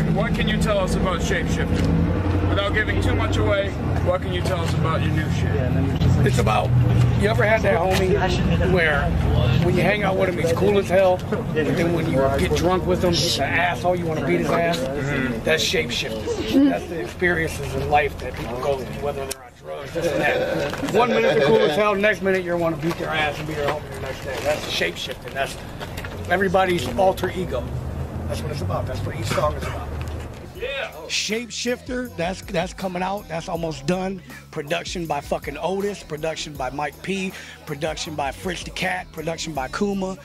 what can you tell us about Shapeshifter? Without giving too much away, what can you tell us about your new shit? It's about, you ever had that homie where when you hang out with him, he's cool as hell, but then when you get drunk with him, he's an asshole, you want to beat his ass? That's Shapeshifter. That's the experiences in life that people go through, whether they're on drugs, this and that. 1 minute they're cool as hell, next minute you want to beat their ass and be their homie the next day. That's Shapeshifter. That's everybody's alter ego. That's what it's about. That's what each song is about. Yeah. Shapeshifter, that's coming out. That's almost done. Production by fucking Otis. Production by Mike P. Production by Fritz the Cat. Production by Kuma.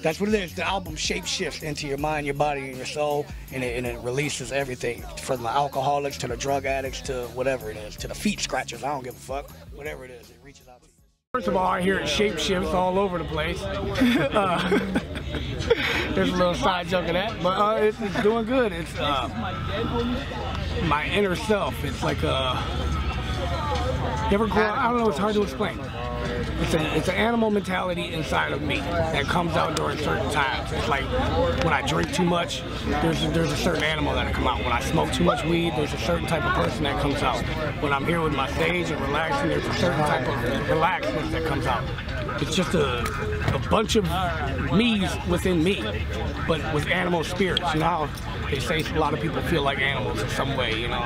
That's what it is. The album shapeshifts into your mind, your body, and your soul, and it releases everything from the alcoholics to the drug addicts to whatever it is, to the feet scratchers. I don't give a fuck. Whatever it is, it reaches out to you. First of all, I hear it shapeshifts all over the place. There's a little side joke of that, but it's doing good. It's my inner self. It's like never grow. I don't know. It's hard to explain. It's an animal mentality inside of me that comes out during certain times. It's like when I drink too much, there's a certain animal that'll come out. When I smoke too much weed, there's a certain type of person that comes out. When I'm here with my stage and relaxing, there's a certain type of relaxness that comes out. It's just a bunch of me's within me, but with animal spirits. You know how they say a lot of people feel like animals in some way, you know?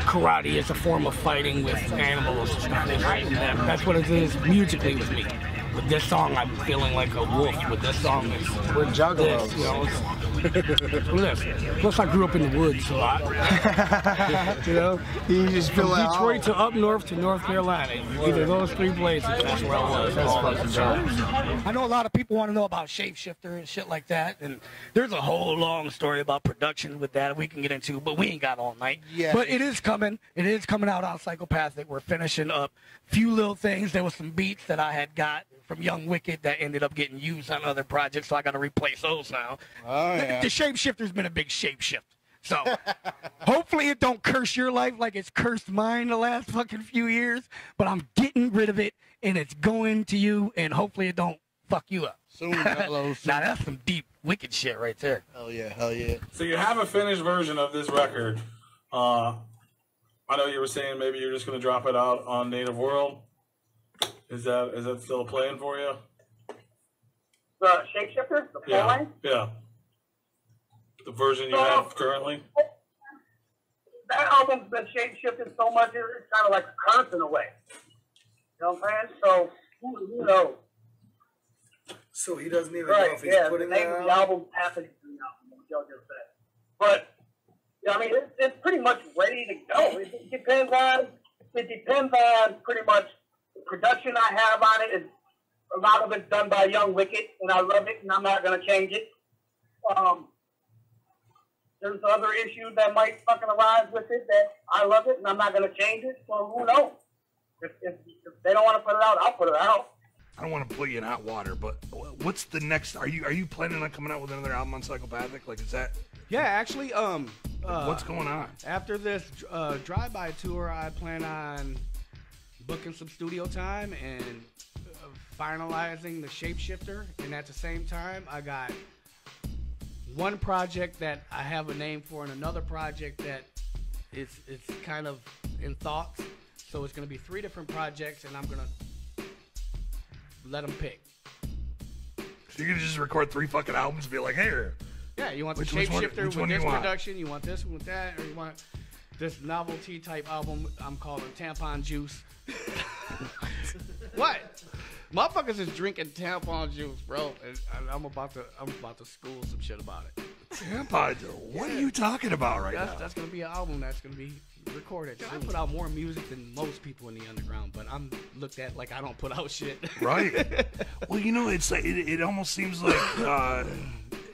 Karate is a form of fighting with animals and stuff. That's what it is musically with me. With this song, I'm feeling like a wolf. With this song, it's... We're Juggalos. You know, plus I grew up in the woods a lot. You know? You just feel like Detroit to up north to North Carolina. Either those three places, that's where I was. I know a lot of people want to know about Shapeshifter and shit like that, and there's a whole long story about production with that we can get into, but we ain't got all night. Yeah. But it is coming. It is coming out on Psychopathic. We're finishing up a few little things. There was some beats that I had got from Young Wicked that ended up getting used on other projects, so I got to replace those now. Oh, yeah. The Shapeshifter's been a big shapeshift. So hopefully it don't curse your life like it's cursed mine the last fucking few years, but I'm getting rid of it, and it's going to you, and hopefully it don't fuck you up. Soon, hello, soon. Now that's some deep, wicked shit right there. Hell yeah, hell yeah. So you have a finished version of this record. I know you were saying maybe you're just going to drop it out on Native World. Is that still a plan for you? The Shapeshifter? The full one? Yeah. The version you have currently? That album's been shapeshifted so much, it's kind of like a curse in a way. You know what I'm saying? So, who knows? So he doesn't even know if he's putting that out? The album's happening now. But, yeah, I mean, it's pretty much ready to go. It depends on pretty much production I have on it. Is a lot of it's done by Young Wicked, and I love it, and I'm not going to change it. There's other issues that might fucking arise with it that I love it, and I'm not going to change it, so who knows? If they don't want to put it out, I'll put it out. I don't want to put you in hot water, but what's the next? Are you planning on coming out with another album on Psychopathic? Like, is that... Yeah, actually, what's going on? After this Drive By tour, I plan on booking some studio time and finalizing the Shapeshifter, and at the same time I got one project that I have a name for and another project that it's kind of in thoughts, so it's going to be three different projects and I'm going to let them pick. So you're going to just record three fucking albums and be like, hey, yeah, you want the Shapeshifter with this production, you want this one with that, or you want this novelty type album I'm calling Tampon Juice. What? Motherfuckers is drinking Tampon Juice, bro. And I'm about to school some shit about it. Tampon Juice? What are you talking about right now? That's gonna be an album that's gonna be recorded. I put out more music than most people in the underground, but I'm looked at like I don't put out shit. Right. Well, you know, it's like, it almost seems like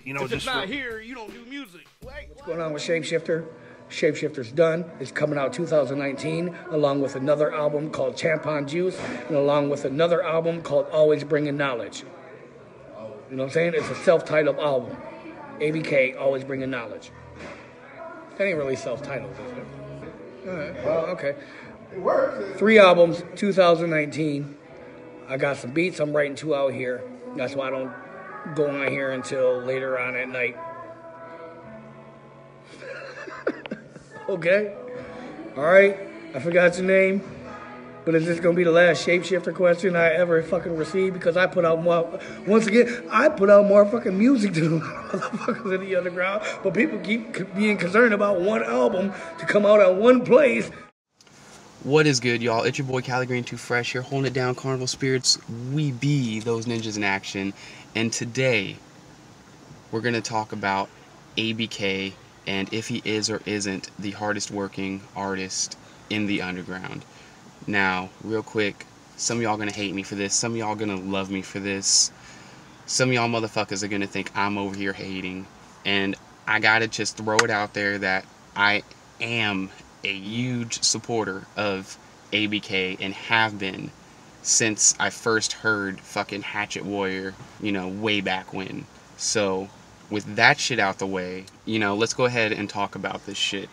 you know, just not here. You don't do music. Wait, what's going on with Shapeshifter? Shapeshifter's done. It's coming out 2019, along with another album called Tampon Juice, and along with another album called Always Bringing Knowledge. You know what I'm saying? It's a self-titled album. ABK, Always Bringing Knowledge. That ain't really self-titled, is it? All right. Well, okay. It works. Three albums, 2019. I got some beats. I'm writing two out here. That's why I don't go on here until later on at night. Okay. All right. I forgot your name. But is this going to be the last Shapeshifter question I ever fucking received? Because I put out more, once again, I put out more fucking music than motherfuckers in the underground. But people keep being concerned about one album to come out at one place. What is good, y'all? It's your boy, Caligreen2Fresh here, holding it down, Carnival Spirits. We be those ninjas in action. And today, we're going to talk about ABK and if he is or isn't the hardest working artist in the underground. Now, real quick, some of y'all gonna hate me for this, some of y'all gonna love me for this, some of y'all motherfuckers are gonna think I'm over here hating, and I gotta just throw it out there that I am a huge supporter of ABK and have been since I first heard fucking Hatchet Warrior, you know, way back when. So, with that shit out the way, you know, let's go ahead and talk about this shit.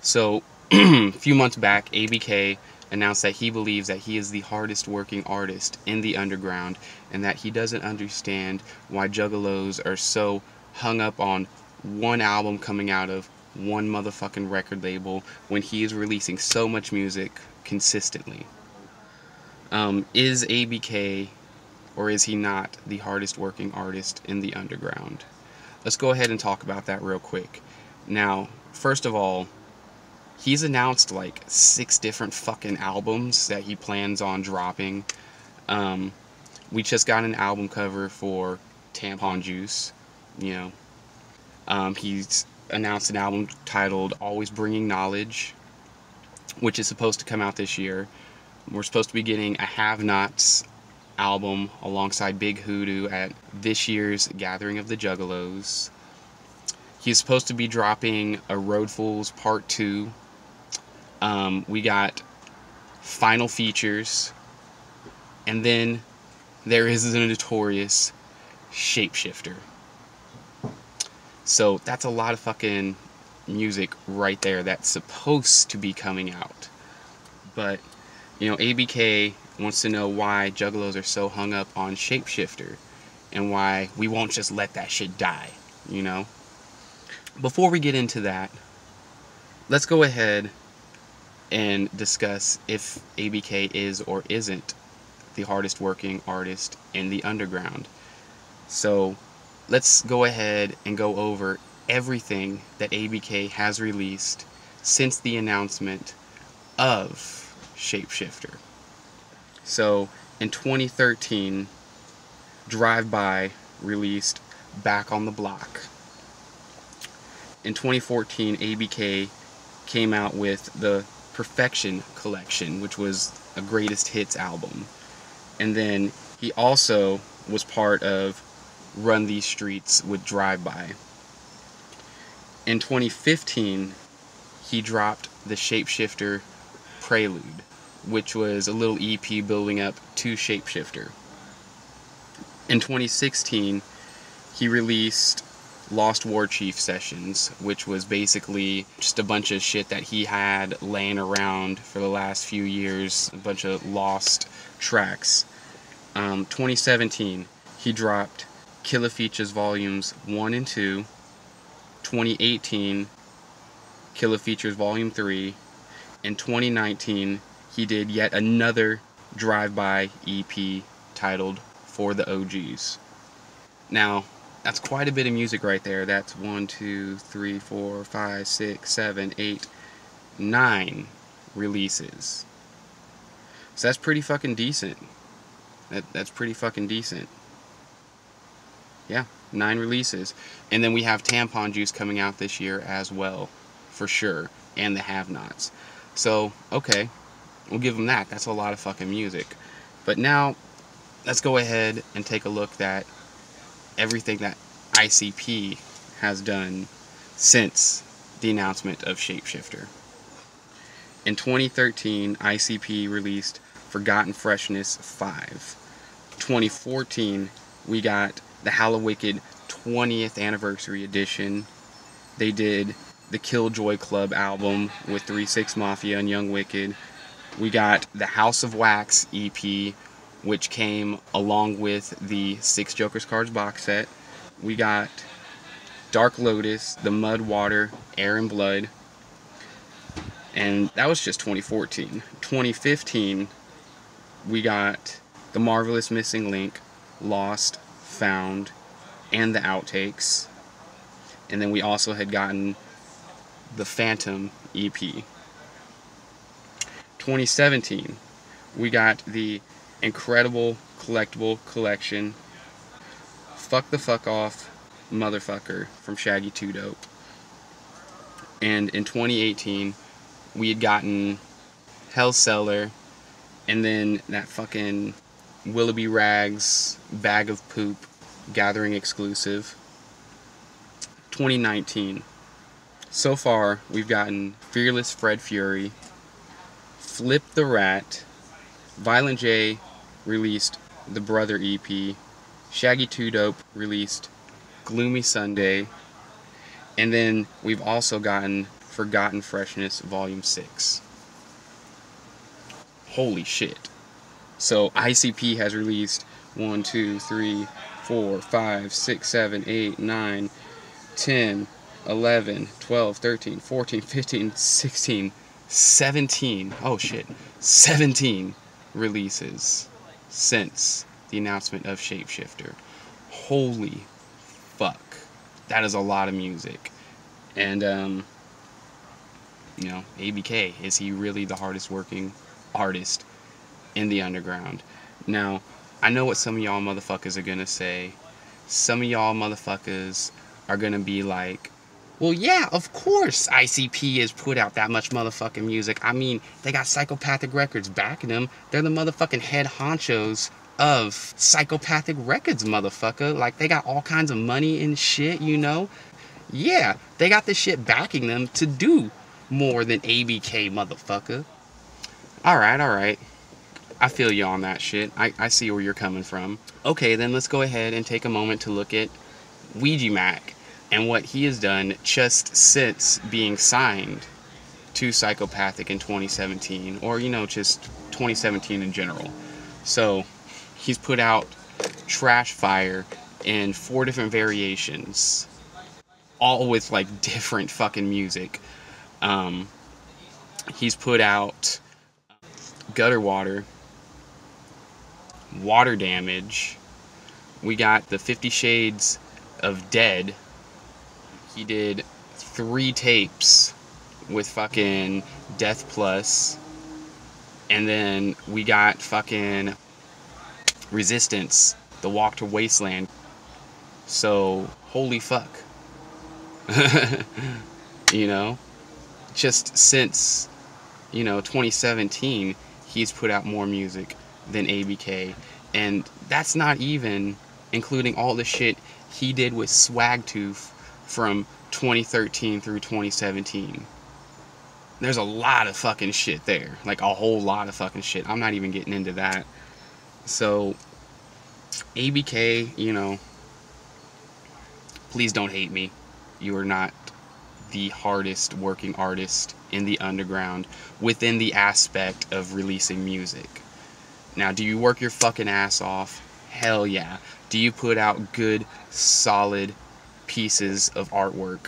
So, a few months back, ABK announced that he believes that he is the hardest working artist in the underground and that he doesn't understand why Juggalos are so hung up on one album coming out of one motherfucking record label when he is releasing so much music consistently. Is ABK or is he not the hardest working artist in the underground? Let's go ahead and talk about that real quick. Now, first of all, he's announced like 6 different fucking albums that he plans on dropping. We just got an album cover for Tampon Juice, you know. He's announced an album titled Always Bringing Knowledge, which is supposed to come out this year. We're supposed to be getting a Have Nots album alongside Big Hoodoo at this year's Gathering of the Juggalos. He's supposed to be dropping a Road Fools Part 2. We got Final Features, and then there is the notorious Shapeshifter. So that's a lot of fucking music right there that's supposed to be coming out. But, you know, ABK wants to know why Juggalos are so hung up on Shapeshifter and why we won't just let that shit die, you know? Before we get into that, let's go ahead and discuss if ABK is or isn't the hardest working artist in the underground. So let's go ahead and go over everything that ABK has released since the announcement of Shapeshifter. So in 2013, Drive By released Back on the Block. In 2014, ABK came out with the Perfection Collection, which was a greatest hits album. And then he also was part of Run These Streets with Drive By. In 2015, he dropped the Shapeshifter Prelude, which was a little EP building up to Shapeshifter. In 2016, he released Lost Warchief Sessions, which was basically just a bunch of shit that he had laying around for the last few years, a bunch of lost tracks. 2017, he dropped Killa Features Volumes 1 and 2, 2018, Killa Features Volume 3, and 2019, he did yet another Drive-By EP titled For the OGs. Now, that's quite a bit of music right there. That's 9 releases. So that's pretty fucking decent. That's pretty fucking decent. Yeah, 9 releases. And then we have Tampon Juice coming out this year as well, for sure. And the Have Nots. So, okay, we'll give them that. That's a lot of fucking music. But now, let's go ahead and take a look at everything that ICP has done since the announcement of Shapeshifter. In 2013, ICP released Forgotten Freshness 5. 2014, we got the Hallowicked 20th Anniversary Edition. They did the Killjoy Club album with 3-6 Mafia and Young Wicked. We got the House of Wax EP, which came along with the Six Joker's Cards box set. We got Dark Lotus, the Mudwater, Air and Blood. And that was just 2014. 2015, we got the Marvelous Missing Link, Lost, Found, and the Outtakes. And then we also had gotten the Phantom EP. 2017, we got the incredible collectible collection, Fuck the Fuck Off Motherfucker from Shaggy 2 Dope. And in 2018, we had gotten Hellseller, and then that fucking Willoughby Rags Bag of Poop Gathering exclusive. 2019. So far, we've gotten Fearless Fred Fury, Flip the Rat, Violent J released the Brother EP, Shaggy 2 Dope released Gloomy Sunday, and then we've also gotten Forgotten Freshness Volume 6. Holy shit. So ICP has released 1, 2, 3, 4, 5, 6, 7, 8, 9, 10, 11, 12, 13, 14, 15, 16, 17. Oh shit. 17 releases since the announcement of Shapeshifter. Holy fuck. That is a lot of music. And, you know, ABK, is he really the hardest working artist in the underground? Now, I know what some of y'all motherfuckers are gonna say. Some of y'all motherfuckers are gonna be like, well, yeah, of course ICP has put out that much motherfucking music. I mean, they got Psychopathic Records backing them. They're the motherfucking head honchos of Psychopathic Records, motherfucker. Like, they got all kinds of money and shit, you know? Yeah, they got this shit backing them to do more than ABK, motherfucker. Alright, alright. I feel you on that shit. I see where you're coming from. Okay, then let's go ahead and take a moment to look at Ouija Mac and what he has done just since being signed to Psychopathic in 2017, or, you know, just 2017 in general. So, he's put out Trash Fire in 4 different variations, all with, like, different fucking music. He's put out Gutter Water, Water Damage. We got the 50 Shades of Dead. He did 3 tapes with fucking Death Plus. And then we got fucking Resistance, The Walk to Wasteland. So, holy fuck. You know? Just since, you know, 2017, he's put out more music than ABK, and that's not even including all the shit he did with Swagtooth from 2013 through 2017. There's a lot of fucking shit there, like a whole lot of fucking shit. I'm not even getting into that. So, ABK, you know, please don't hate me. You are not the hardest working artist in the underground within the aspect of releasing music. Now, do you work your fucking ass off? Hell yeah. Do you put out good, solid pieces of artwork?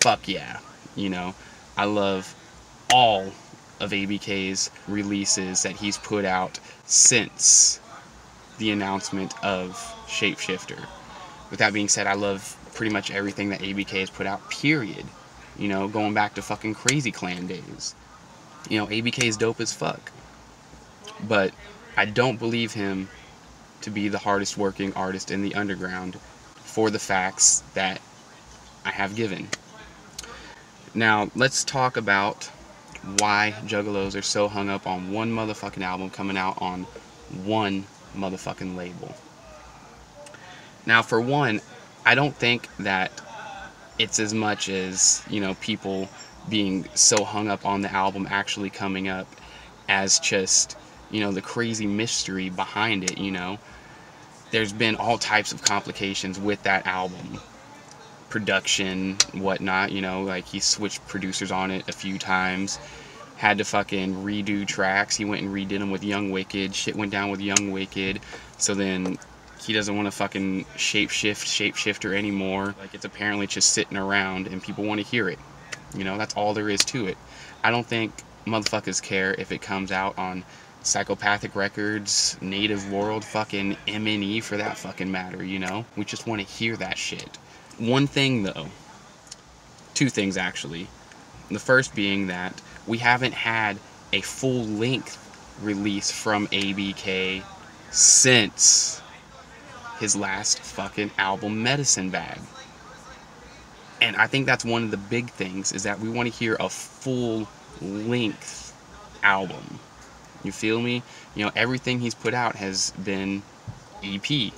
Fuck yeah. You know, I love all of ABK's releases that he's put out since the announcement of Shapeshifter. With that being said, I love pretty much everything that ABK has put out, period. You know, going back to fucking Crazy Clan days. You know, ABK is dope as fuck. But I don't believe him to be the hardest working artist in the underground for the facts that I have given. Now, let's talk about why Juggalos are so hung up on one motherfucking album coming out on one motherfucking label. Now, for one, I don't think that it's as much as, you know, people being so hung up on the album actually coming up as just, you know, the crazy mystery behind it, you know. There's been all types of complications with that album. Production, whatnot, you know, like he switched producers on it a few times. Had to fucking redo tracks. He went and redid them with Young Wicked. Shit went down with Young Wicked. So then he doesn't want to fucking shapeshifter anymore. Like, it's apparently just sitting around and people want to hear it. You know, that's all there is to it. I don't think motherfuckers care if it comes out on Psychopathic Records, Native World, fucking M&E for that fucking matter, you know? We just want to hear that shit. One thing, though. Two things, actually. The first being that we haven't had a full-length release from ABK since his last fucking album, Medicine Bag. And I think that's one of the big things, is that we want to hear a full-length album. You feel me? You know, everything he's put out has been EP.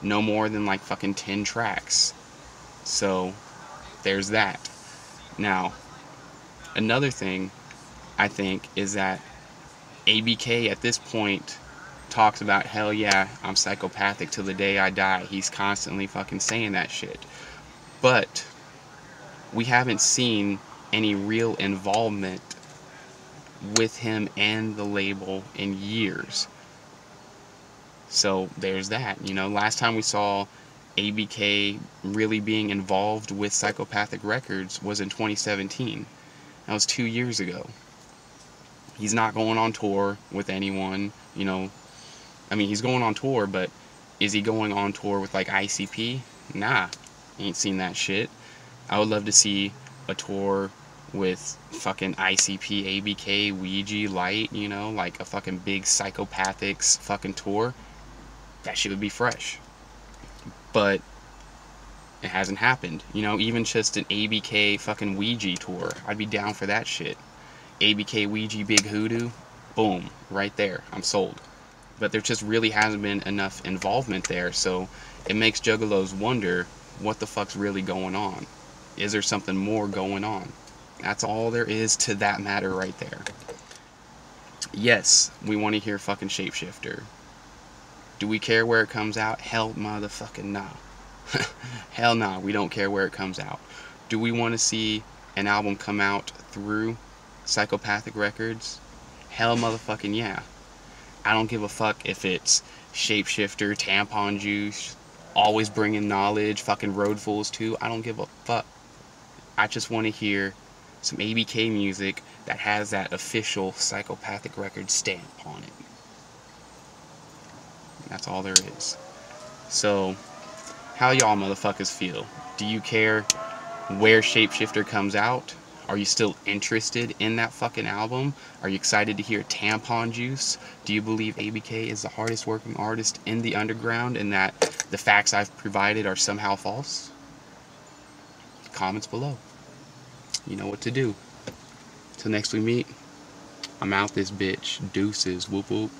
No more than like fucking 10 tracks. So, there's that. Now, another thing, I think, is that ABK at this point talks about, hell yeah, I'm psychopathic till the day I die. He's constantly fucking saying that shit. But we haven't seen any real involvement with him and the label in years. So there's that. You know, last time we saw ABK really being involved with Psychopathic Records was in 2017. That was 2 years ago. He's not going on tour with anyone, you know. I mean, he's going on tour, but is he going on tour with like ICP? Nah, ain't seen that shit. I would love to see a tour with fucking ICP, ABK, Ouija, Light, you know, like a fucking big Psychopathics fucking tour. That shit would be fresh. But it hasn't happened. You know, even just an ABK fucking Ouija tour. I'd be down for that shit. ABK, Ouija, Big Hoodoo, boom, right there. I'm sold. But there just really hasn't been enough involvement there, so it makes Juggalos wonder what the fuck's really going on. Is there something more going on? That's all there is to that matter right there. Yes, we want to hear fucking Shapeshifter. Do we care where it comes out? Hell motherfucking nah. Hell nah, we don't care where it comes out. Do we want to see an album come out through Psychopathic Records? Hell motherfucking yeah. I don't give a fuck if it's Shapeshifter, Tampon Juice, Always Bringing Knowledge, fucking Road Fools 2. I don't give a fuck. I just want to hear some ABK music that has that official Psychopathic Record stamp on it. That's all there is. So, how y'all motherfuckers feel? Do you care where Shapeshifter comes out? Are you still interested in that fucking album? Are you excited to hear Tampon Juice? Do you believe ABK is the hardest working artist in the underground and that the facts I've provided are somehow false? Comments below. You know what to do. Till next we meet, I'm out this bitch. Deuces. Whoop whoop.